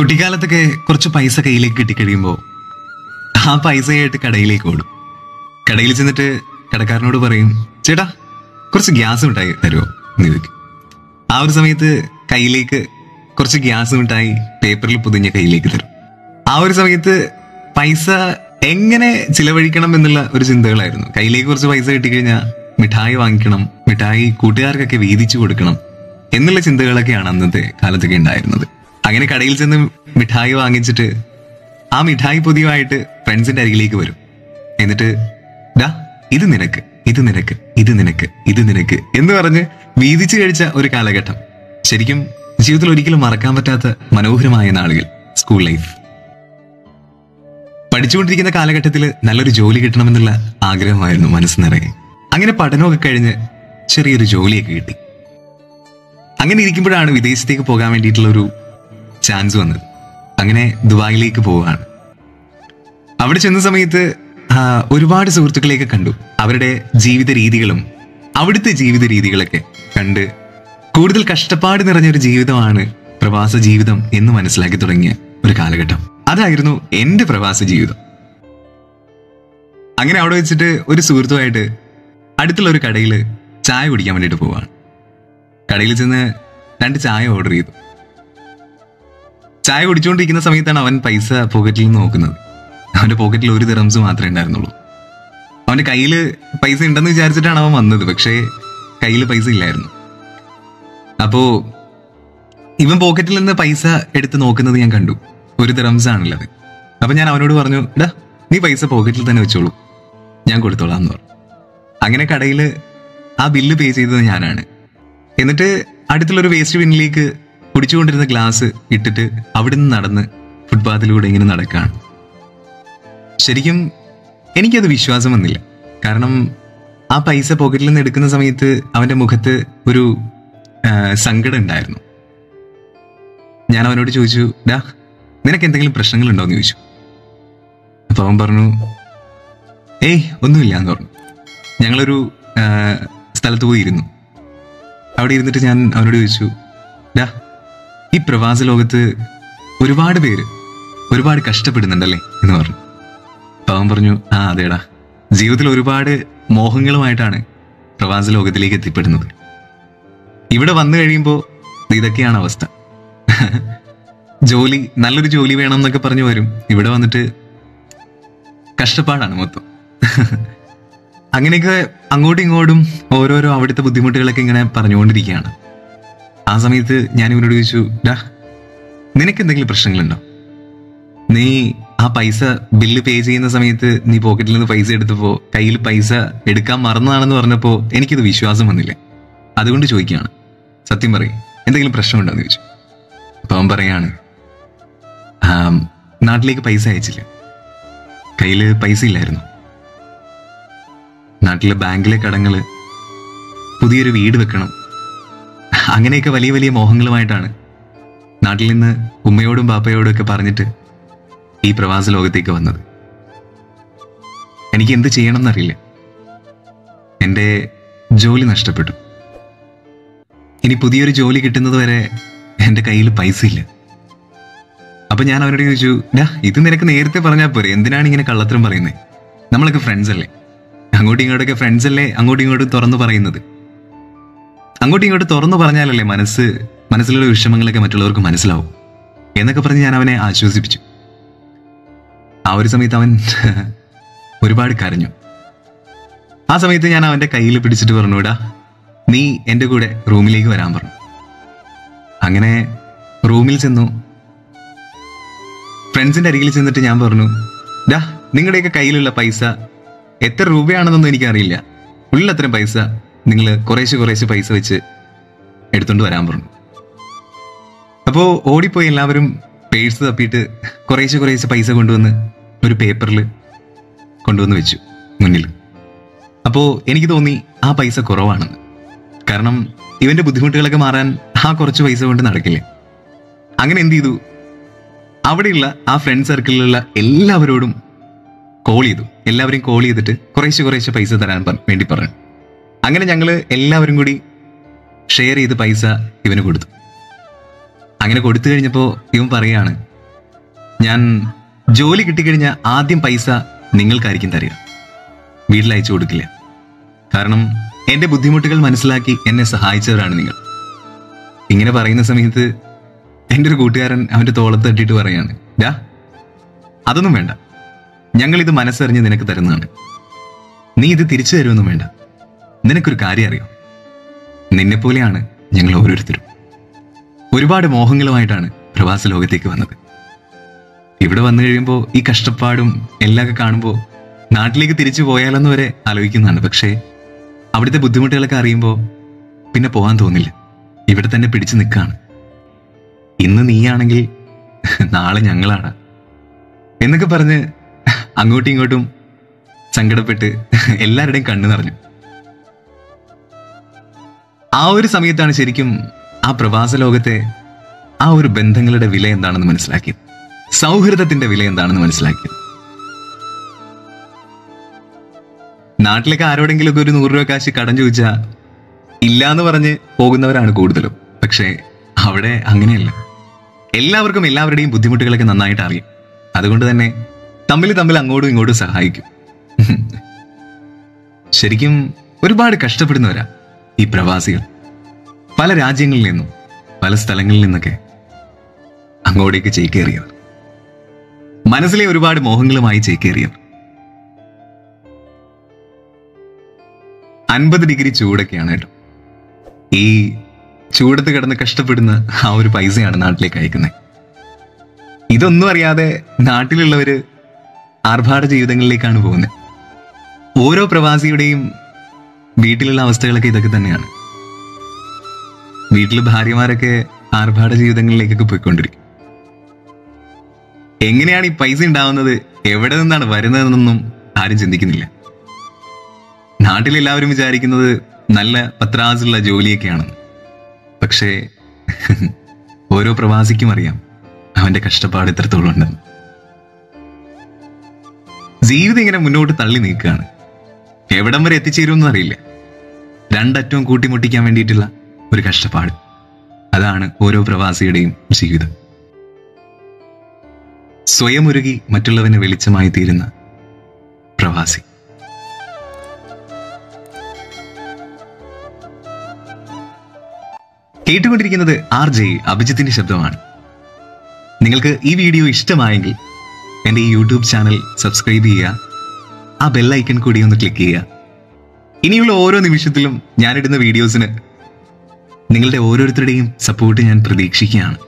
കുട്ടിക്കാലത്തൊക്കെ കുറച്ച് പൈസ കയ്യിലേക്ക് കിട്ടിക്കഴിയുമ്പോൾ ആ പൈസയായിട്ട് കടയിലേക്ക് ഓടും. കടയിൽ ചെന്നിട്ട് കടക്കാരനോട് പറയും, ചേട്ടാ കുറച്ച് ഗ്യാസ് മിഠായി തരുമോ എന്ന് ചോദിക്കും. ആ ഒരു സമയത്ത് കയ്യിലേക്ക് കുറച്ച് ഗ്യാസ് മിഠായി പേപ്പറിൽ പൊതിഞ്ഞ കയ്യിലേക്ക് തരും. ആ ഒരു സമയത്ത് പൈസ എങ്ങനെ ചിലവഴിക്കണം എന്നുള്ള ഒരു ചിന്തകളായിരുന്നു. കയ്യിലേക്ക് കുറച്ച് പൈസ കിട്ടിക്കഴിഞ്ഞാൽ മിഠായി വാങ്ങിക്കണം, മിഠായി കൂട്ടുകാർക്കൊക്കെ വീതിച്ചു കൊടുക്കണം എന്നുള്ള ചിന്തകളൊക്കെയാണ് അന്നത്തെ കാലത്തൊക്കെ ഉണ്ടായിരുന്നത്. അങ്ങനെ കടയിൽ ചെന്ന് മിഠായി വാങ്ങിച്ചിട്ട് ആ മിഠായി പൊതിയുമായിട്ട് ഫ്രണ്ട്സിന്റെ അരികിലേക്ക് വരും. എന്നിട്ട് ഡാ ഇത് നിനക്ക്, ഇത് നിനക്ക്, ഇത് നിനക്ക്, ഇത് നിനക്ക് എന്ന് പറഞ്ഞ് വീതിച്ചു കഴിച്ച ഒരു കാലഘട്ടം. ശരിക്കും ജീവിതത്തിൽ ഒരിക്കലും മറക്കാൻ പറ്റാത്ത മനോഹരമായ നാളുകൾ, സ്കൂൾ ലൈഫ്. പഠിച്ചുകൊണ്ടിരിക്കുന്ന കാലഘട്ടത്തിൽ നല്ലൊരു ജോലി കിട്ടണമെന്നുള്ള ആഗ്രഹമായിരുന്നു മനസ്സ് നിറയെ. അങ്ങനെ പഠനമൊക്കെ കഴിഞ്ഞ് ചെറിയൊരു ജോലിയൊക്കെ കിട്ടി. അങ്ങനെ ഇരിക്കുമ്പോഴാണ് വിദേശത്തേക്ക് പോകാൻ വേണ്ടിയിട്ടുള്ളൊരു ചാൻസ് വന്നത്. അങ്ങനെ ദുബായിലേക്ക് പോവുകയാണ്. അവിടെ ചെന്ന സമയത്ത് ഒരുപാട് സുഹൃത്തുക്കളെയൊക്കെ കണ്ടു. അവരുടെ ജീവിത രീതികളും അവിടുത്തെ ജീവിത രീതികളൊക്കെ കണ്ട് കൂടുതൽ കഷ്ടപ്പാട് നിറഞ്ഞൊരു ജീവിതമാണ് പ്രവാസ ജീവിതം എന്ന് മനസ്സിലാക്കി തുടങ്ങിയ ഒരു കാലഘട്ടം. അതായിരുന്നു എൻ്റെ പ്രവാസ ജീവിതം. അങ്ങനെ അവിടെ വെച്ചിട്ട് ഒരു സുഹൃത്തുമായിട്ട് അടുത്തുള്ള ഒരു കടയിൽ ചായ കുടിക്കാൻ വേണ്ടിയിട്ട് പോവാണ്. കടയിൽ ചെന്ന് രണ്ട് ചായ ഓർഡർ ചെയ്തു. ചായ കുടിച്ചുകൊണ്ടിരിക്കുന്ന സമയത്താണ് അവൻ പൈസ പോക്കറ്റിൽ നിന്ന് നോക്കുന്നത്. അവൻ്റെ പോക്കറ്റിൽ ഒരു ദിർഹംസ് മാത്രമേ ഉണ്ടായിരുന്നുള്ളൂ. അവൻ്റെ കയ്യിൽ പൈസ ഉണ്ടെന്ന് വിചാരിച്ചിട്ടാണ് അവൻ വന്നത്, പക്ഷേ കയ്യിൽ പൈസ ഇല്ലായിരുന്നു. അപ്പോൾ ഇവൻ പോക്കറ്റിൽ നിന്ന് പൈസ എടുത്ത് നോക്കുന്നത് ഞാൻ കണ്ടു. ഒരു ദിർഹംസ് ആണുള്ളത്. അപ്പം ഞാൻ അവനോട് പറഞ്ഞു, ഇടാ നീ പൈസ പോക്കറ്റിൽ തന്നെ വെച്ചോളൂ, ഞാൻ കൊടുത്തോളാം എന്ന് പറഞ്ഞു. അങ്ങനെ കടയിൽ ആ ബില്ല് പേ ചെയ്തത് ഞാനാണ്. എന്നിട്ട് അടുത്തുള്ളൊരു വേസ്റ്റ് ബിന്നിലേക്ക് കുടിച്ചുകൊണ്ടിരുന്ന ഗ്ലാസ് ഇട്ടിട്ട് അവിടെ നിന്ന് നടന്ന് ഫുട്പാത്തിലൂടെ ഇങ്ങനെ നടക്കുകയാണ്. ശരിക്കും എനിക്കത് വിശ്വാസം വന്നില്ല. കാരണം ആ പൈസ പോക്കറ്റിൽ നിന്ന് എടുക്കുന്ന സമയത്ത് അവൻ്റെ മുഖത്ത് ഒരു സങ്കടം ഉണ്ടായിരുന്നു. ഞാൻ അവനോട് ചോദിച്ചു, ഡാ നിനക്ക് എന്തെങ്കിലും പ്രശ്നങ്ങളുണ്ടോ എന്ന് ചോദിച്ചു. അപ്പോൾ അവൻ പറഞ്ഞു, ഏയ് ഒന്നുമില്ല എന്ന് പറഞ്ഞു. ഞങ്ങളൊരു സ്ഥലത്ത് പോയിരുന്നു. അവിടെ ഇരുന്നിട്ട് ഞാൻ അവനോട് ചോദിച്ചു, ഡാ ഈ പ്രവാസ ലോകത്ത് ഒരുപാട് പേര് ഒരുപാട് കഷ്ടപ്പെടുന്നുണ്ടല്ലേ എന്ന് പറഞ്ഞു. അപ്പോൾ അവൻ പറഞ്ഞു, ആ അതേടാ, ജീവിതത്തിൽ ഒരുപാട് മോഹങ്ങളുമായിട്ടാണ് പ്രവാസ ലോകത്തിലേക്ക് എത്തിപ്പെടുന്നത്. ഇവിടെ വന്നു കഴിയുമ്പോൾ ഇതൊക്കെയാണ് അവസ്ഥ. ജോലി, നല്ലൊരു ജോലി വേണം എന്നൊക്കെ പറഞ്ഞു വരും. ഇവിടെ വന്നിട്ട് കഷ്ടപ്പാടാണ് മൊത്തം. അങ്ങനെയൊക്കെ അങ്ങോട്ടും ഇങ്ങോട്ടും ഓരോരോ അവിടുത്തെ ബുദ്ധിമുട്ടുകളൊക്കെ ഇങ്ങനെ പറഞ്ഞുകൊണ്ടിരിക്കുകയാണ്. ആ സമയത്ത് ഞാൻ ഇവനോട് ചോദിച്ചു, ഡാ നിനക്ക് എന്തെങ്കിലും പ്രശ്നങ്ങളുണ്ടോ? നീ ആ പൈസ ബില്ല് പേ ചെയ്യുന്ന സമയത്ത് നീ പോക്കറ്റിൽ നിന്ന് പൈസ എടുത്തപ്പോൾ കയ്യിൽ പൈസ എടുക്കാൻ മറന്നതാണെന്ന് പറഞ്ഞപ്പോൾ എനിക്കിത് വിശ്വാസം വന്നില്ലേ, അതുകൊണ്ട് ചോദിക്കുകയാണ്. സത്യം പറയും, എന്തെങ്കിലും പ്രശ്നമുണ്ടോ എന്ന് ചോദിച്ചു. അപ്പം അവൻ പറയാണ്, നാട്ടിലേക്ക് പൈസ അയച്ചില്ല, കയ്യിൽ പൈസ ഇല്ലായിരുന്നു, നാട്ടിലെ ബാങ്കിലെ കടങ്ങൾ, പുതിയൊരു വീട് വെക്കണം, അങ്ങനെയൊക്കെ വലിയ വലിയ മോഹങ്ങളുമായിട്ടാണ് നാട്ടിൽ നിന്ന് ഉമ്മയോടും പാപ്പയോടും ഒക്കെ പറഞ്ഞിട്ട് ഈ പ്രവാസ ലോകത്തേക്ക് വന്നത്. എനിക്ക് എന്ത് ചെയ്യണം എന്നറിയില്ല. എൻ്റെ ജോലി നഷ്ടപ്പെട്ടു. ഇനി പുതിയൊരു ജോലി കിട്ടുന്നത് വരെ എൻ്റെ കയ്യിൽ പൈസ ഇല്ല. അപ്പം ഞാൻ അവനോട് ചോദിച്ചു, ഡാ ഇത് നിനക്ക് നേരത്തെ പറഞ്ഞാൽ പോരെ, എന്തിനാണ് ഇങ്ങനെ കള്ളത്തരം പറയുന്നത്? നമ്മളൊക്കെ ഫ്രണ്ട്സ് അല്ലേ, അങ്ങോട്ടും ഇങ്ങോട്ടൊക്കെ ഫ്രണ്ട്സ് അല്ലേ, അങ്ങോട്ടും ഇങ്ങോട്ടും തുറന്നു പറയുന്നത്, അങ്ങോട്ടും ഇങ്ങോട്ടും തുറന്നു പറഞ്ഞാലല്ലേ മനസ്സിലുള്ള വിഷമങ്ങളൊക്കെ മറ്റുള്ളവർക്ക് മനസ്സിലാവും എന്നൊക്കെ പറഞ്ഞ് ഞാൻ അവനെ ആശ്വസിപ്പിച്ചു. ആ ഒരു സമയത്ത് അവൻ ഒരുപാട് കരഞ്ഞു. ആ സമയത്ത് ഞാൻ അവൻ്റെ കയ്യിൽ പിടിച്ചിട്ട് പറഞ്ഞു, ഡാ നീ എൻ്റെ കൂടെ റൂമിലേക്ക് വരാൻ പറഞ്ഞു. അങ്ങനെ റൂമിൽ ചെന്നു. ഫ്രണ്ട്സിൻ്റെ അരികിൽ ചെന്നിട്ട് ഞാൻ പറഞ്ഞു, ഡാ നിങ്ങളുടെയൊക്കെ കയ്യിലുള്ള പൈസ എത്ര രൂപയാണെന്നൊന്നും എനിക്കറിയില്ല, ഉള്ള അത്രയും പൈസ നിങ്ങൾ കുറേശ്ശെ പൈസ വെച്ച് എടുത്തുകൊണ്ട് വരാൻ പറഞ്ഞു. അപ്പോൾ ഓടിപ്പോയി എല്ലാവരും പേഴ്സ് തപ്പിയിട്ട് കുറേശ്ശെ പൈസ കൊണ്ടുവന്ന് ഒരു പേപ്പറിൽ കൊണ്ടുവന്ന് വെച്ചു മുന്നിൽ. അപ്പോൾ എനിക്ക് തോന്നി ആ പൈസ കുറവാണെന്ന്. കാരണം ഇവൻ്റെ ബുദ്ധിമുട്ടുകളൊക്കെ മാറാൻ ആ കുറച്ച് പൈസ കൊണ്ട് നടക്കില്ല. അങ്ങനെ എന്ത് ചെയ്തു, അവിടെയുള്ള ആ ഫ്രണ്ട് സർക്കിളിലുള്ള എല്ലാവരോടും കോൾ ചെയ്തു. എല്ലാവരെയും കോൾ ചെയ്തിട്ട് കുറേശ്ശെ പൈസ തരാൻ വേണ്ടി പറഞ്ഞു. അങ്ങനെ ഞങ്ങൾ എല്ലാവരും കൂടി ഷെയർ ചെയ്ത് പൈസ ഇവന് കൊടുത്തു. അങ്ങനെ കൊടുത്തു കഴിഞ്ഞപ്പോൾ ഇവൻ പറയുകയാണ്, ഞാൻ ജോലി കിട്ടിക്കഴിഞ്ഞാൽ ആദ്യം പൈസ നിങ്ങൾക്കായിരിക്കും തരിക, വീട്ടിൽ അയച്ചു കൊടുക്കില്ല. കാരണം എൻ്റെ ബുദ്ധിമുട്ടുകൾ മനസ്സിലാക്കി എന്നെ സഹായിച്ചവരാണ് നിങ്ങൾ. ഇങ്ങനെ പറയുന്ന സമയത്ത് എൻ്റെ ഒരു കൂട്ടുകാരൻ അവൻ്റെ തോളത്ത് തട്ടിയിട്ട് പറയാണ്, ഡാ അതൊന്നും വേണ്ട, ഞങ്ങളിത് മനസ്സറിഞ്ഞ് നിനക്ക് തരുന്നതാണ്, നീ ഇത് തിരിച്ചു തരുമൊന്നും വേണ്ട, നിനക്കൊരു കാര്യം അറിയോ, നിന്നെപ്പോലെയാണ് ഞങ്ങൾ ഓരോരുത്തരും. ഒരുപാട് മോഹങ്ങളുമായിട്ടാണ് പ്രവാസ ലോകത്തേക്ക് വന്നത്. ഇവിടെ വന്നു കഴിയുമ്പോൾ ഈ കഷ്ടപ്പാടും എല്ലാമൊക്കെ കാണുമ്പോൾ നാട്ടിലേക്ക് തിരിച്ചു പോയാലെന്ന് വരെ ആലോചിക്കുന്നതാണ്. പക്ഷേ അവിടുത്തെ ബുദ്ധിമുട്ടുകളൊക്കെ അറിയുമ്പോൾ പിന്നെ പോകാൻ തോന്നില്ല, ഇവിടെ തന്നെ പിടിച്ചു നിൽക്കുകയാണ്. ഇന്ന് നീയാണെങ്കിൽ നാളെ ഞങ്ങളാണ് എന്നൊക്കെ പറഞ്ഞ് അങ്ങോട്ടും ഇങ്ങോട്ടും സങ്കടപ്പെട്ട് എല്ലാവരുടെയും കണ്ണു നിറഞ്ഞു. ആ ഒരു സമയത്താണ് ശരിക്കും ആ പ്രവാസ ലോകത്തെ ആ ഒരു ബന്ധങ്ങളുടെ വില എന്താണെന്ന് മനസ്സിലാക്കിയത്, സൗഹൃദത്തിന്റെ വില എന്താണെന്ന് മനസ്സിലാക്കിയത്. നാട്ടിലൊക്കെ ആരോടെങ്കിലുമൊക്കെ ഒരു 100 രൂപ കാശ് കടം ചോദിച്ചാൽ ഇല്ലാന്ന് പറഞ്ഞ് പോകുന്നവരാണ് കൂടുതലും. പക്ഷേ അവിടെ അങ്ങനെയല്ല, എല്ലാവർക്കും എല്ലാവരുടെയും ബുദ്ധിമുട്ടുകളൊക്കെ നന്നായിട്ട് അറിയും. അതുകൊണ്ട് തന്നെ തമ്മിൽ തമ്മിൽ അങ്ങോട്ടും ഇങ്ങോട്ടും സഹായിക്കും. ശരിക്കും ഒരുപാട് കഷ്ടപ്പെടുന്നവരാ ഈ പ്രവാസികൾ. പല രാജ്യങ്ങളിൽ നിന്നും പല സ്ഥലങ്ങളിൽ നിന്നൊക്കെ അങ്ങോട്ടേക്ക് ചേക്കേറിയവർ, മനസ്സിലെ ഒരുപാട് മോഹങ്ങളുമായി ചേക്കേറിയവർ. 50 ഡിഗ്രി ചൂടൊക്കെയാണ് കേട്ടോ. ഈ ചൂടത്ത് കിടന്ന് കഷ്ടപ്പെടുന്ന ആ ഒരു പൈസയാണ് നാട്ടിലേക്ക് അയക്കുന്നത്. ഇതൊന്നും അറിയാതെ നാട്ടിലുള്ളവർ ആർഭാട ജീവിതങ്ങളിലേക്കാണ് പോകുന്നത്. ഓരോ പ്രവാസിയുടെയും വീട്ടിലുള്ള അവസ്ഥകളൊക്കെ ഇതൊക്കെ തന്നെയാണ്. വീട്ടിൽ ഭാര്യമാരൊക്കെ ആർഭാട ജീവിതങ്ങളിലേക്കൊക്കെ പോയിക്കൊണ്ടിരിക്കും. എങ്ങനെയാണ് ഈ പൈസ ഉണ്ടാവുന്നത്, എവിടെ നിന്നാണ് വരുന്നതെന്നൊന്നും ആരും ചിന്തിക്കുന്നില്ല. നാട്ടിലെല്ലാവരും വിചാരിക്കുന്നത് നല്ല പത്രാസുള്ള ജോലിയൊക്കെയാണെന്ന്. പക്ഷേ ഓരോ പ്രവാസിക്കും അറിയാം അവൻ്റെ കഷ്ടപ്പാട് എത്രത്തോളം ഉണ്ടെന്ന്. ജീവിതം ഇങ്ങനെ മുന്നോട്ട് തള്ളി നീക്കുകയാണ്. എവിടം വരെ എത്തിച്ചേരുമെന്നും അറിയില്ല. രണ്ടറ്റവും കൂട്ടിമുട്ടിക്കാൻ വേണ്ടിയിട്ടുള്ള ഒരു കഷ്ടപ്പാട്, അതാണ് ഓരോ പ്രവാസിയുടെയും ജീവിതം. സ്വയം ഒരുകി മറ്റുള്ളവന് വെളിച്ചമായി തീരുന്ന പ്രവാസി. കേട്ടുകൊണ്ടിരിക്കുന്നത് RJ അഭിജിത്തിന്റെ ശബ്ദമാണ്. നിങ്ങൾക്ക് ഈ വീഡിയോ ഇഷ്ടമായെങ്കിൽ എൻ്റെ ഈ യൂട്യൂബ് ചാനൽ സബ്സ്ക്രൈബ് ചെയ്യുക, ആ ബെല്ലൈക്കൺ കൂടി ഒന്ന് ക്ലിക്ക് ചെയ്യുക. ഇനിയുള്ള ഓരോ നിമിഷത്തിലും ഞാനിടുന്ന വീഡിയോസിന് നിങ്ങളുടെ ഓരോരുത്തരുടെയും സപ്പോർട്ട് ഞാൻ പ്രതീക്ഷിക്കുകയാണ്.